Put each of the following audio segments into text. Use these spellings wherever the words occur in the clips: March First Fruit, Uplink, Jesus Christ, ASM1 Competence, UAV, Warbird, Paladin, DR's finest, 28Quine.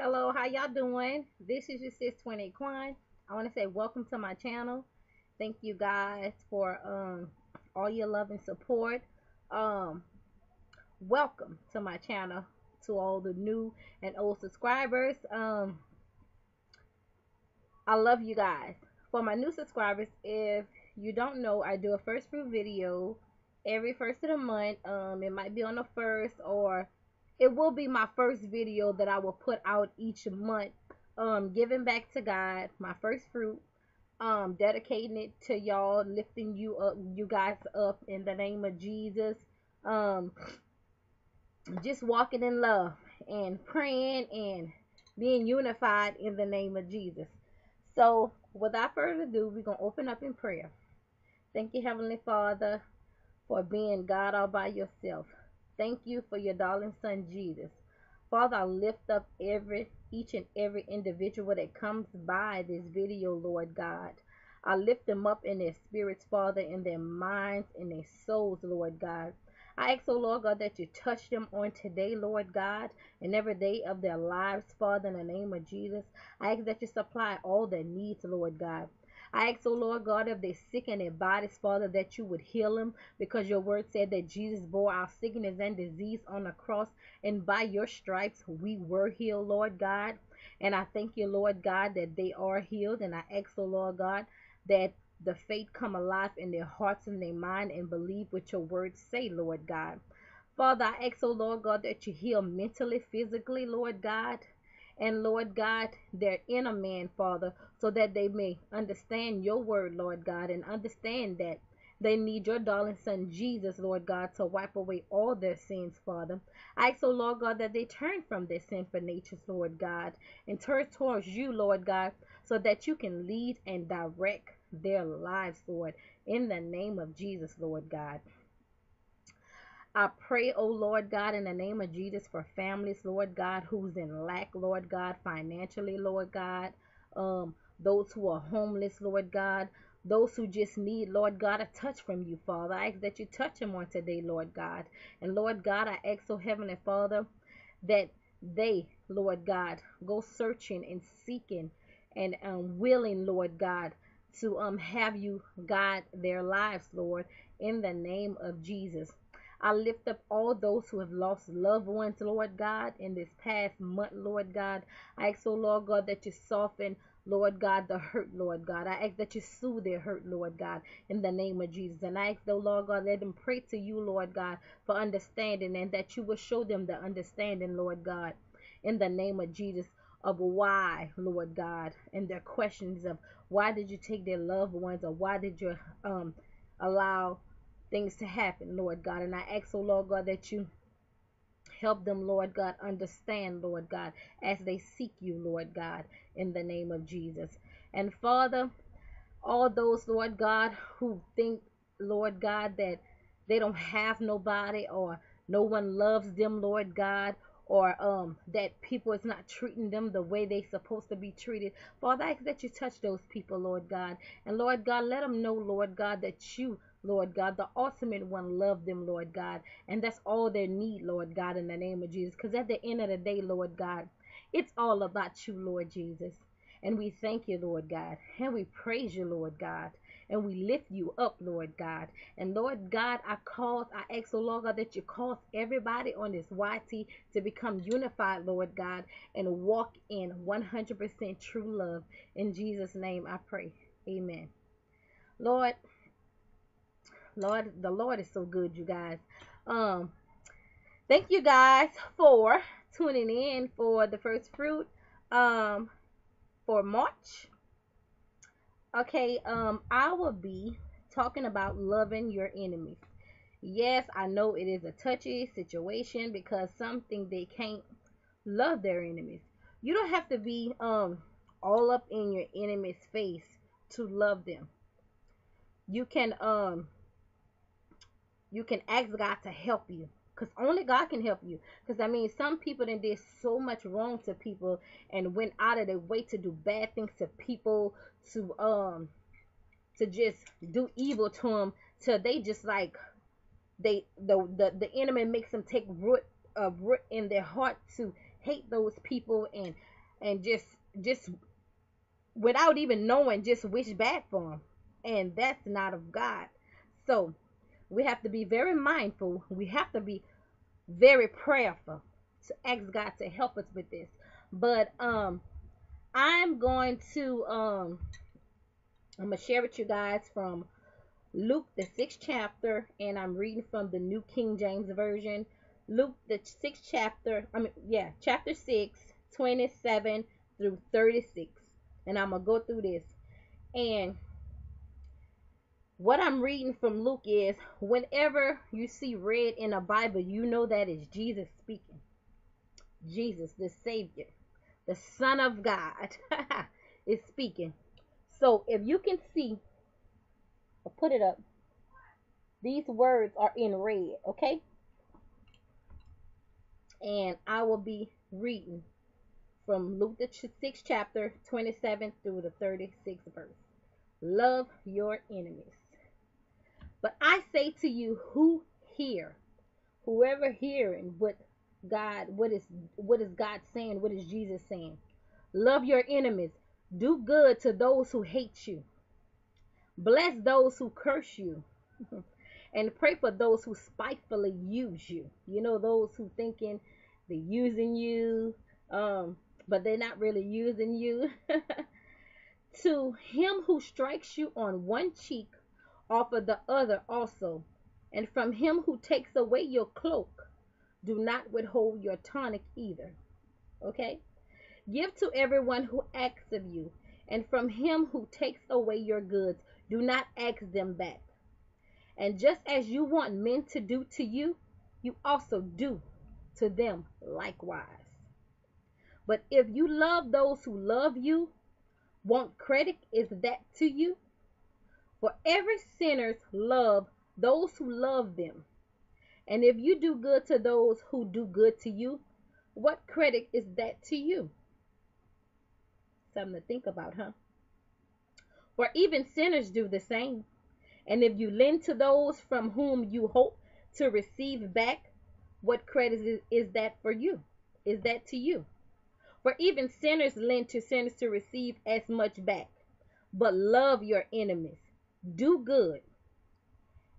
Hello, how y'all doing? This is your sis 28Quine. I want to say welcome to my channel. Thank you guys for all your love and support. Welcome to my channel to all the new and old subscribers. I love you guys. For my new subscribers, if you don't know, I do a first proof video every first of the month. It might be on the first, or it will be my first video that I will put out each month, giving back to God, my first fruit, dedicating it to y'all, lifting you up, you guys up in the name of Jesus, just walking in love and praying and being unified in the name of Jesus. So without further ado, we're going to open up in prayer. Thank you, Heavenly Father, for being God all by yourself. Thank you for your darling son, Jesus. Father, I lift up each and every individual that comes by this video, Lord God. I lift them up in their spirits, Father, in their minds, in their souls, Lord God. I ask, oh Lord God, that you touch them on today, Lord God, and every day of their lives, Father, in the name of Jesus. I ask that you supply all their needs, Lord God. I ask, O Lord God, if they're sick in their bodies, Father, that you would heal them, because your word said that Jesus bore our sickness and disease on the cross, and by your stripes we were healed, Lord God. And I thank you, Lord God, that they are healed. And I ask, O Lord God, that the faith come alive in their hearts and their mind and believe what your words say, Lord God. Father, I ask, O Lord God, that you heal mentally, physically, Lord God. And Lord God, their inner man, Father, so that they may understand your word, Lord God, and understand that they need your darling son, Jesus, Lord God, to wipe away all their sins, Father. I ask, O Lord God, that they turn from their sinful natures, Lord God, and turn towards you, Lord God, so that you can lead and direct their lives, Lord, in the name of Jesus, Lord God. I pray, oh Lord God, in the name of Jesus, for families, Lord God, who's in lack, Lord God, financially, Lord God, those who are homeless, Lord God, those who just need, Lord God, a touch from you, Father. I ask that you touch them on today, Lord God. And Lord God, I ask, oh Heavenly Father, that they, Lord God, go searching and seeking and willing, Lord God, to have you guide their lives, Lord, in the name of Jesus. I lift up all those who have lost loved ones, Lord God, in this past month, Lord God. I ask, oh Lord God, that you soften, Lord God, the hurt, Lord God. I ask that you soothe their hurt, Lord God, in the name of Jesus. And I ask, oh Lord God, let them pray to you, Lord God, for understanding, and that you will show them the understanding, Lord God, in the name of Jesus, of why, Lord God, and their questions of why did you take their loved ones, or why did you allow things to happen, Lord God. And I ask, oh Lord God, that you help them, Lord God, understand, Lord God, as they seek you, Lord God, in the name of Jesus. And Father, all those, Lord God, who think, Lord God, that they don't have nobody, or no one loves them, Lord God, or that people is not treating them the way they supposed to be treated. Father, I ask that you touch those people, Lord God. And Lord God, let them know, Lord God, that you, Lord God, the ultimate one, love them, Lord God, and that's all they need, Lord God, in the name of Jesus, because at the end of the day, Lord God, it's all about you, Lord Jesus. And we thank you, Lord God, and we praise you, Lord God, and we lift you up, Lord God. And Lord God, I ask, oh Lord God, that you cause everybody on this YT to become unified, Lord God, and walk in 100% true love. In Jesus' name I pray, amen. Lord, the Lord is so good, you guys. Thank you guys for tuning in for the first fruit for March. Okay, I will be talking about loving your enemies. Yes, I know it is a touchy situation, because something they can't love their enemies. You don't have to be all up in your enemy's face to love them. You can ask God to help you, because only God can help you. Because, I mean, some people that did so much wrong to people and went out of their way to do bad things to people, to just do evil to them, till they just like, the enemy makes them take root in their heart to hate those people and just without even knowing, just wish bad for them. And that's not of God. So we have to be very mindful. We have to be very prayerful to ask God to help us with this. But I'm going to I'm gonna share with you guys from Luke the 6th chapter, and I'm reading from the New King James Version. Luke the 6th chapter, chapter 6, 27 through 36. And I'm gonna go through this. And what I'm reading from Luke is, whenever you see red in a Bible, you know that is Jesus speaking. Jesus, the Savior, the Son of God, is speaking. So if you can see, I'll put it up. These words are in red, okay? And I will be reading from Luke the 6th chapter, 27 through the 36th verse. Love your enemies. But I say to you who hear, whoever hearing what is God saying, what is Jesus saying? Love your enemies. Do good to those who hate you. Bless those who curse you. And pray for those who spitefully use you. You know, those who thinking they're using you, but they're not really using you. To him who strikes you on one cheek, offer the other also. And from him who takes away your cloak, do not withhold your tunic either. Okay? Give to everyone who asks of you. And from him who takes away your goods, do not ask them back. And just as you want men to do to you, you also do to them likewise. But if you love those who love you, what credit is that to you? For every sinner loves those who love them. And if you do good to those who do good to you, what credit is that to you? Something to think about, huh? For even sinners do the same. And if you lend to those from whom you hope to receive back, what credit is that for you? Is that to you? For even sinners lend to sinners to receive as much back. But love your enemies. Do good.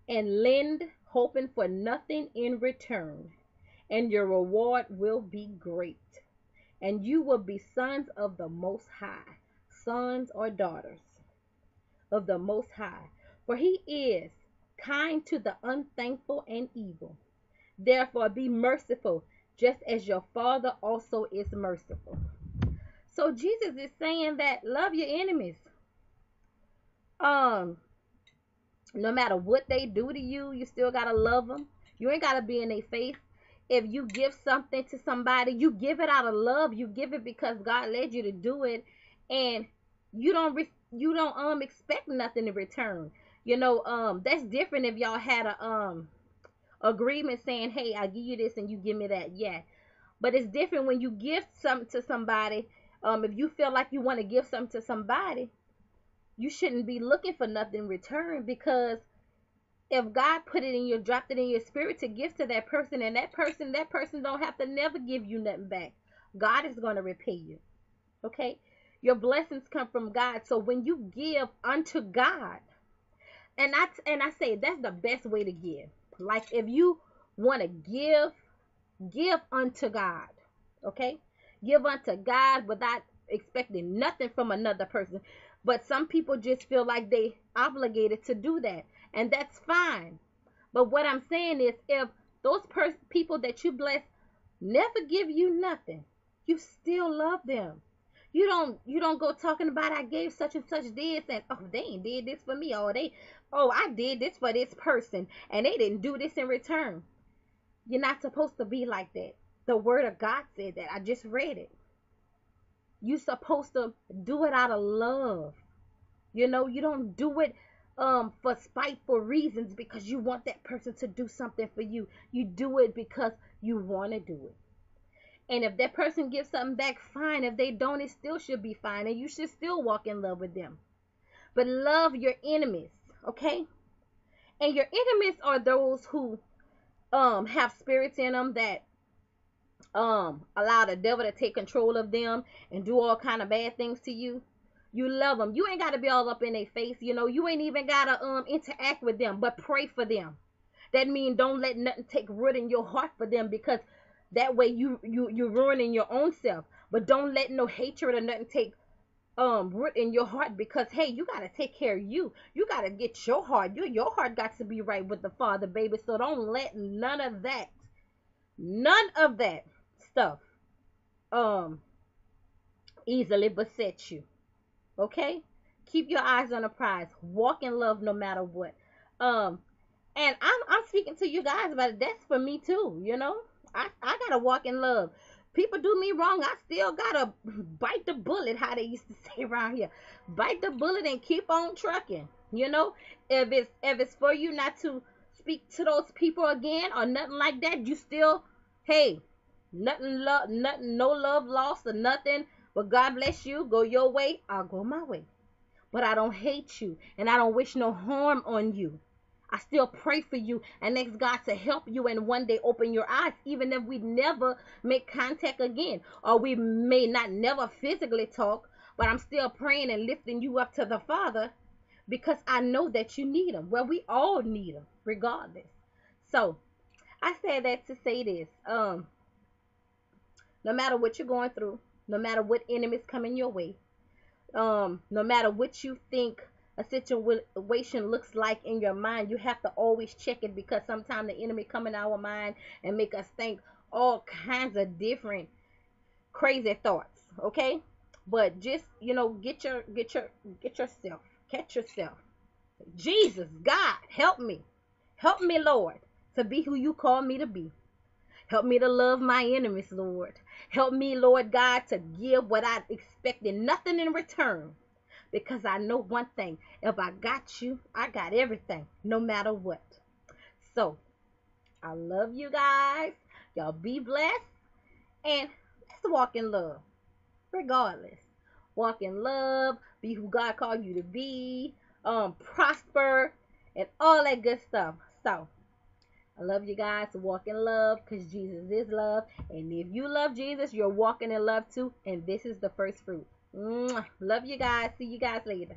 And lend, hoping for nothing in return. And your reward will be great. And you will be sons of the Most High. Sons or daughters of the Most High. For he is kind to the unthankful and evil. Therefore be merciful, just as your Father also is merciful. So Jesus is saying that love your enemies. No matter what they do to you, you still got to love them. You ain't got to be in their face. If you give something to somebody, you give it out of love. You give it because God led you to do it. And you don't expect nothing in return. You know, that's different if y'all had a, agreement saying, hey, I give you this and you give me that. Yeah, but it's different when you give something to somebody. If you feel like you want to give something to somebody, you shouldn't be looking for nothing in return, because if God put it in your, dropped it in your spirit to give to that person, and that person don't have to never give you nothing back. God is going to repay you. Okay, your blessings come from God. So when you give unto God, and I say that's the best way to give. Like if you want to give unto God, okay? Give unto God without expecting nothing from another person. But some people just feel like they obligated to do that, and that's fine. But what I'm saying is, if those people that you bless never give you nothing, you still love them. You don't go talking about, I gave such and such this, and oh, they ain't did this for me. Oh, I did this for this person and they didn't do this in return. You're not supposed to be like that. The word of God said that. I just read it. You're supposed to do it out of love. You know, you don't do it for spiteful reasons because you want that person to do something for you. You do it because you want to do it. And if that person gives something back, fine. If they don't, it still should be fine. And you should still walk in love with them. But love your enemies, okay? And your enemies are those who have spirits in them that allow the devil to take control of them and do all kind of bad things to you, you love them. You ain't got to be all up in their face. You know, you ain't even got to interact with them, but pray for them. That means don't let nothing take root in your heart for them, because that way you're ruining your own self. But don't let no hatred or nothing take root in your heart, because hey, you got to take care of you. You got to get your heart. Your heart got to be right with the Father, baby. So don't let none of that stuff easily beset you. Okay? Keep your eyes on the prize. Walk in love no matter what. And I'm speaking to you guys about it. That's for me too, you know? I got to walk in love. People do me wrong. I still got to bite the bullet, how they used to say around here. Bite the bullet and keep on trucking, you know? If it's for you not to speak to those people again or nothing like that, you still, hey, no love lost or nothing. But God bless you. Go your way. I'll go my way. But I don't hate you, and I don't wish no harm on you. I still pray for you and ask God to help you and one day open your eyes, even if we never make contact again, or we may not never physically talk, but I'm still praying and lifting you up to the Father, because I know that you need him. Well, we all need him regardless. So I said that to say this, no matter what you're going through, no matter what enemies coming your way, no matter what you think a situation looks like in your mind, you have to always check it, because sometimes the enemy come in our mind and make us think all kinds of different crazy thoughts. Okay? But just, you know, get yourself, catch yourself. Jesus, God, help me. Help me, Lord, to be who you call me to be. Help me to love my enemies, Lord. Help me, Lord God, to give what I expected, nothing in return. Because I know one thing, if I got you, I got everything, no matter what. So, I love you guys. Y'all be blessed. And let's walk in love, regardless. Walk in love, be who God called you to be, prosper, and all that good stuff. So, I love you guys. Walk in love, because Jesus is love. And if you love Jesus, you're walking in love too. And this is the first fruit. Love you guys. See you guys later.